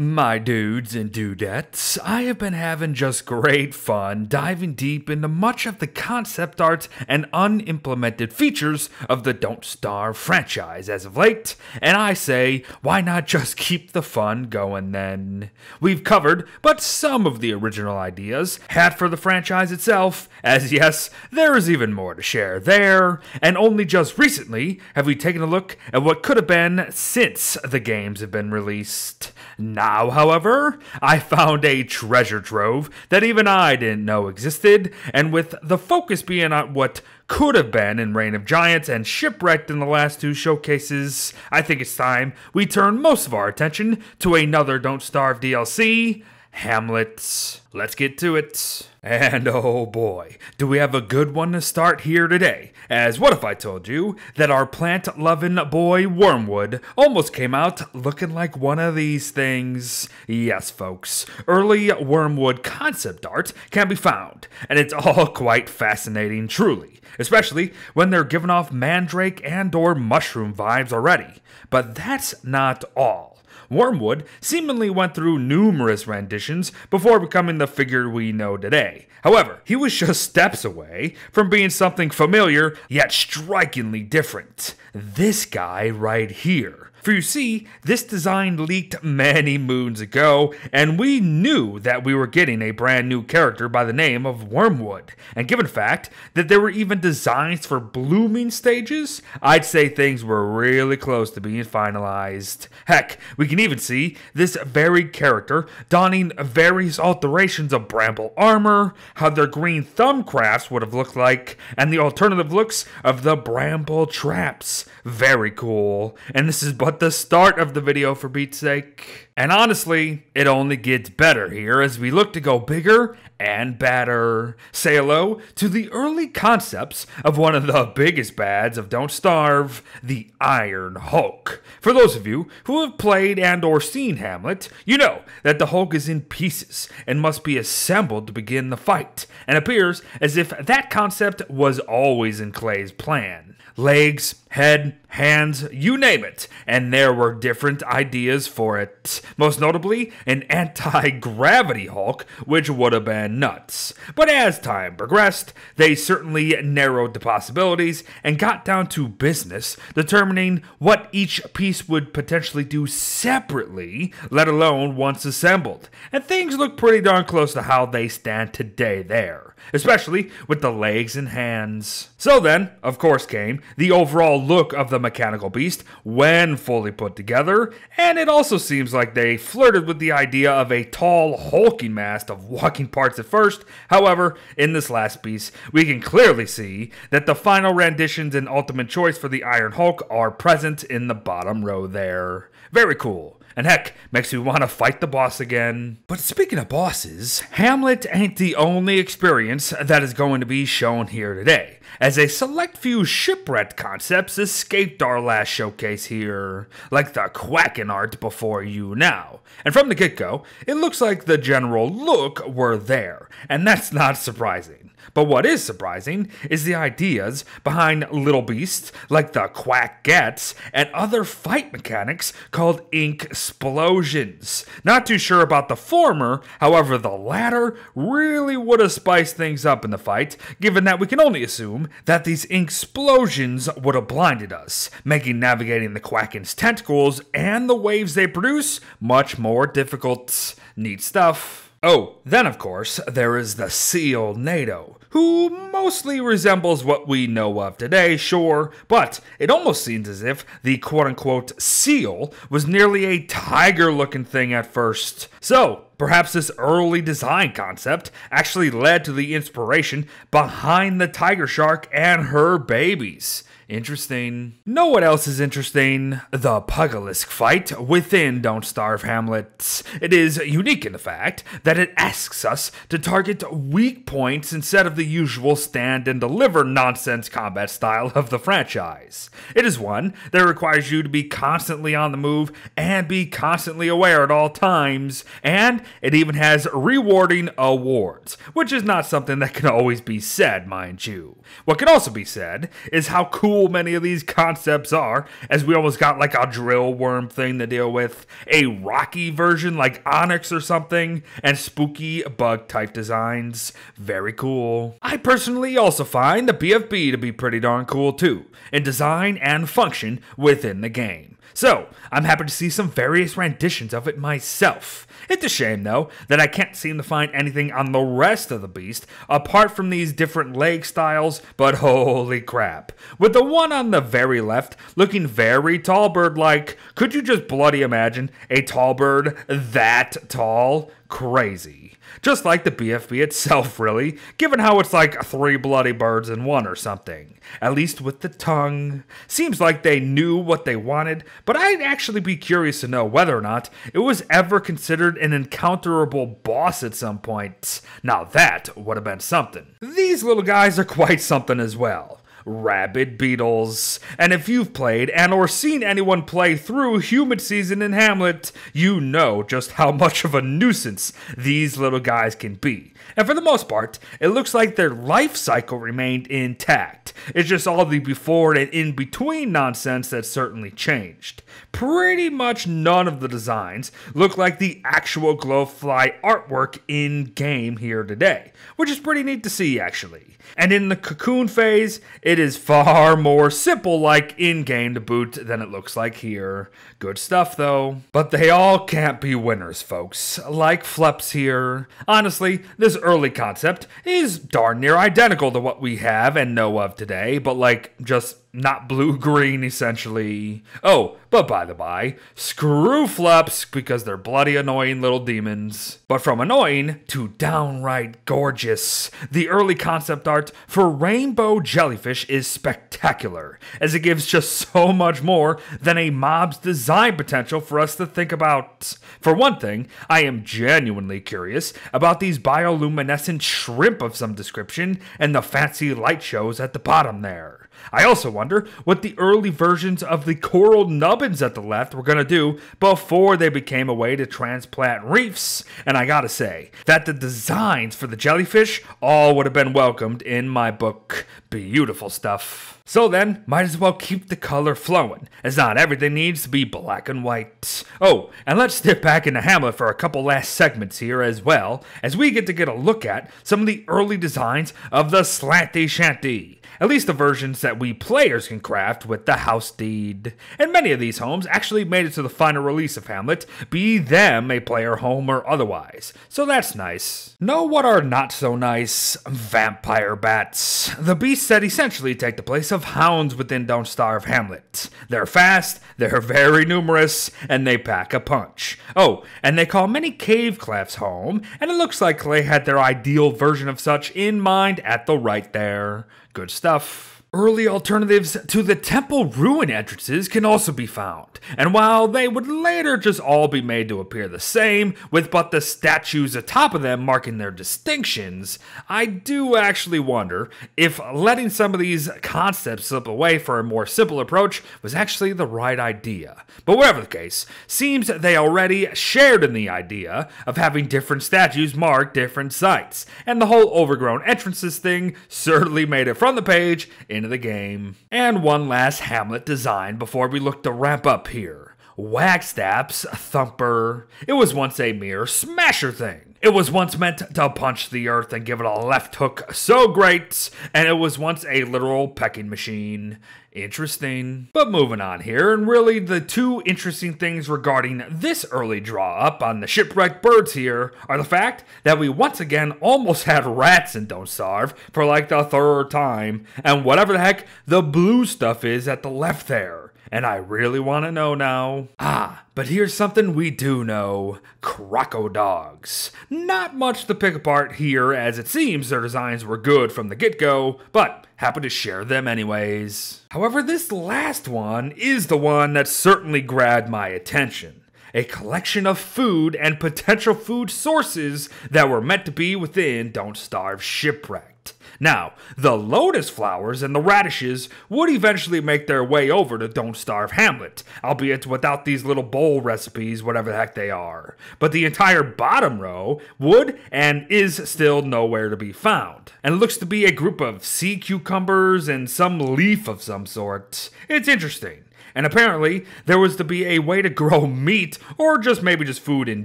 My dudes and dudettes, I have been having just great fun diving deep into much of the concept art and unimplemented features of the Don't Starve franchise as of late, and I say, why not just keep the fun going then? We've covered but some of the original ideas had for the franchise itself, as yes, there is even more to share there, and only just recently have we taken a look at what could have been since the games have been released. Now, however, I found a treasure trove that even I didn't know existed, and with the focus being on what could have been in Reign of Giants and Shipwrecked in the last two showcases, I think it's time we turn most of our attention to another Don't Starve DLC, Hamlets. Let's get to it. And oh boy, do we have a good one to start here today, as what if I told you that our plant-loving boy Wormwood almost came out looking like one of these things? Yes folks, early Wormwood concept art can be found, and it's all quite fascinating truly, especially when they're giving off mandrake and or mushroom vibes already. But that's not all. Wormwood seemingly went through numerous renditions before becoming the figure we know today. However, he was just steps away from being something familiar yet strikingly different. This guy right here. For you see, this design leaked many moons ago, and we knew that we were getting a brand new character by the name of Wormwood. And given the fact that there were even designs for blooming stages, I'd say things were really close to being finalized. Heck, we can even see this varied character donning various alterations of bramble armor, how their green thumb crafts would have looked like, and the alternative looks of the bramble traps. Very cool. And this is but the start of the video for Pete's sake. And honestly, it only gets better here as we look to go bigger and badder. Say hello to the early concepts of one of the biggest bads of Don't Starve, the Iron Hulk. For those of you who have played and or seen Hamlet, you know that the Hulk is in pieces and must be assembled to begin the fight, and appears as if that concept was always in Clay's plan. Legs, head, hands, you name it, and there were different ideas for it. Most notably, an anti-gravity Hulk, which would have been nuts. But as time progressed, they certainly narrowed the possibilities and got down to business, determining what each piece would potentially do separately, let alone once assembled. And things look pretty darn close to how they stand today there, especially with the legs and hands. So then, of course, came the overall look of the mechanical beast when fully put together, and it also seems like they flirted with the idea of a tall, hulking mass of walking parts at first. However, in this last piece, we can clearly see that the final renditions and ultimate choice for the Iron Hulk are present in the bottom row there. Very cool. And heck, makes me want to fight the boss again. But speaking of bosses, Hamlet ain't the only experience that is going to be shown here today, as a select few Shipwrecked concepts escaped our last showcase here, like the Quackin' art before you now. And from the get-go, it looks like the general look were there, and that's not surprising. But what is surprising is the ideas behind little beasts like the Quackets and other fight mechanics called Ink Explosions. Not too sure about the former, however the latter really would have spiced things up in the fight, given that we can only assume that these Ink Explosions would have blinded us, making navigating the Quacken's tentacles and the waves they produce much more difficult. Neat stuff. Oh, then of course, there is the Seal NATO, who mostly resembles what we know of today, sure, but it almost seems as if the quote-unquote seal was nearly a tiger-looking thing at first. So, perhaps this early design concept actually led to the inspiration behind the tiger shark and her babies. Interesting. Know what else is interesting? The Pugilisk fight within Don't Starve Hamlet. It is unique in the fact that it asks us to target weak points instead of the usual stand and deliver nonsense combat style of the franchise. It is one that requires you to be constantly on the move and be constantly aware at all times, and it even has rewarding awards, which is not something that can always be said, mind you. What can also be said is how cool cool many of these concepts are, as we almost got like a drill worm thing to deal with, a rocky version like Onyx or something, and spooky bug type designs. Very cool. I personally also find the BFB to be pretty darn cool too, in design and function within the game. So, I'm happy to see some various renditions of it myself. It's a shame, though, that I can't seem to find anything on the rest of the beast apart from these different leg styles, but holy crap. With the one on the very left looking very tall bird-like, could you just bloody imagine a tall bird that tall? Crazy. Just like the BFB itself, really, given how it's like three bloody birds in one or something. At least with the tongue. Seems like they knew what they wanted, but I'd actually be curious to know whether or not it was ever considered an encounterable boss at some point. Now that would have been something. These little guys are quite something as well. Rabid beetles. And if you've played and or seen anyone play through Humid Season in Hamlet, you know just how much of a nuisance these little guys can be. And for the most part, it looks like their life cycle remained intact. It's just all the before and in between nonsense that certainly changed. Pretty much none of the designs look like the actual glowfly artwork in game here today, which is pretty neat to see actually. And in the cocoon phase, it is far more simple like in-game to boot than it looks like here. Good stuff though. But they all can't be winners, folks. Like Fleps here. Honestly, this early concept is darn near identical to what we have and know of today, but like just not blue-green, essentially. Oh, but by the by, screw Fleps because they're bloody annoying little demons. But from annoying to downright gorgeous, the early concept art for Rainbow Jellyfish is spectacular, as it gives just so much more than a mob's design potential for us to think about. For one thing, I am genuinely curious about these bioluminescent shrimp of some description and the fancy light shows at the bottom there. I also wonder what the early versions of the coral nubbins at the left were going to do before they became a way to transplant reefs, and I gotta say that the designs for the jellyfish all would have been welcomed in my book. Beautiful stuff. So then, might as well keep the color flowing, as not everything needs to be black and white. Oh, and let's dip back into Hamlet for a couple last segments here as well, as we get a look at some of the early designs of the Slanty Shanty. At least the versions that we players can craft with the house deed. And many of these homes actually made it to the final release of Hamlet, be them a player home or otherwise. So that's nice. Know what are not so nice? Vampire bats. The beasts that essentially take the place of hounds within Don't Starve Hamlet. They're fast, they're very numerous, and they pack a punch. Oh, and they call many cave claws home, and it looks like Clay had their ideal version of such in mind at the right there. Good stuff. Early alternatives to the temple ruin entrances can also be found, and while they would later just all be made to appear the same, with but the statues atop of them marking their distinctions, I do actually wonder if letting some of these concepts slip away for a more simple approach was actually the right idea. But whatever the case, seems they already shared in the idea of having different statues mark different sites, and the whole overgrown entrances thing certainly made it from the page into the game. And one last Hamlet design before we look to wrap up here. Wagstaff's Thumper. It was once a mere smasher thing. It was once meant to punch the earth and give it a left hook so great, and it was once a literal pecking machine. Interesting. But moving on here, and really the two interesting things regarding this early draw-up on the Shipwrecked birds here are the fact that we once again almost had rats in Don't Starve for like the third time, and whatever the heck the blue stuff is at the left there. And I really want to know now. Ah, but here's something we do know. Crocodogs. Not much to pick apart here, as it seems their designs were good from the get-go, but happy to share them anyways. However, this last one is the one that certainly grabbed my attention. A collection of food and potential food sources that were meant to be within Don't Starve Shipwrecked. out. Now, the lotus flowers and the radishes would eventually make their way over to Don't Starve Hamlet, albeit without these little bowl recipes, whatever the heck they are. But the entire bottom row would and is still nowhere to be found. And it looks to be a group of sea cucumbers and some leaf of some sort. It's interesting. And apparently, there was to be a way to grow meat, or just maybe just food in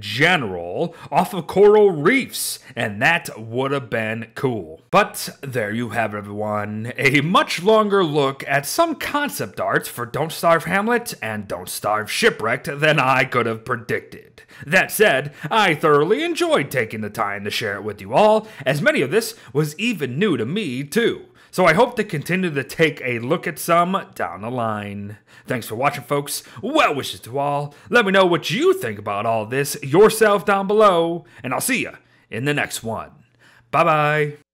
general, off of coral reefs, and that would have been cool. But there you have it, everyone. A much longer look at some concept art for Don't Starve Hamlet and Don't Starve Shipwrecked than I could have predicted. That said, I thoroughly enjoyed taking the time to share it with you all, as many of this was even new to me, too. So I hope to continue to take a look at some down the line. Thanks for watching, folks. Well wishes to all. Let me know what you think about all this yourself down below, and I'll see you in the next one. Bye-bye.